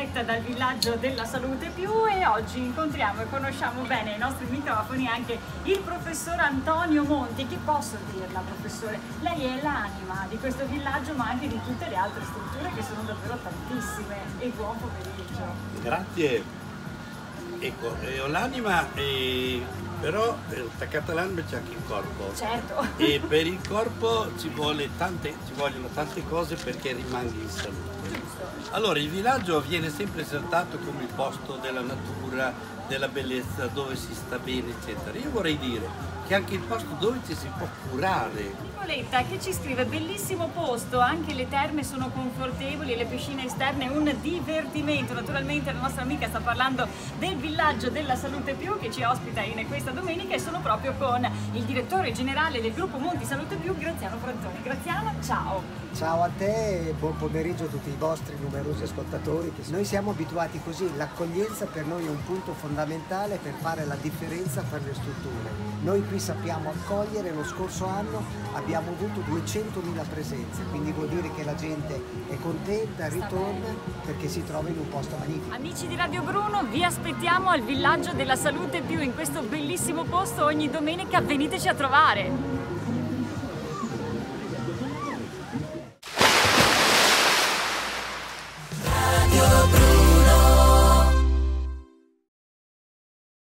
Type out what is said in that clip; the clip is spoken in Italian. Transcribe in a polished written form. diretta dal Villaggio della Salute Più e oggi incontriamo e conosciamo bene ai nostri microfoni anche il professor Antonio Monti, che posso dirla professore, lei è l'anima di questo villaggio ma anche di tutte le altre strutture che sono davvero tantissime e buon pomeriggio. Grazie, ecco, ho l'anima però attaccata all'anima c'è anche il corpo. Certo. E per il corpo ci vogliono tante cose perché rimanga in salute. Allora, il villaggio viene sempre esaltato come il posto della natura, della bellezza, dove si sta bene, eccetera. Io vorrei dire che anche il posto dove ci si può curare. Nicoletta che ci scrive, bellissimo posto, anche le terme sono confortevoli, le piscine esterne, un divertimento. Naturalmente la nostra amica sta parlando del Villaggio della Salute Più che ci ospita in questa domenica e sono proprio con il direttore generale del gruppo Monti Salute Più, Graziano Franzoni. Graziano, ciao! Ciao a te e buon pomeriggio a tutti i vostri numerosi ascoltatori. Noi siamo abituati così, l'accoglienza per noi è un punto fondamentale per fare la differenza fra le strutture. Noi qui sappiamo accogliere, lo scorso anno abbiamo avuto 200.000 presenze, quindi vuol dire che la gente è contenta, ritorna perché si trova in un posto magnifico. Amici di Radio Bruno, vi aspettiamo al Villaggio della Salute Più, in questo bellissimo posto ogni domenica, veniteci a trovare!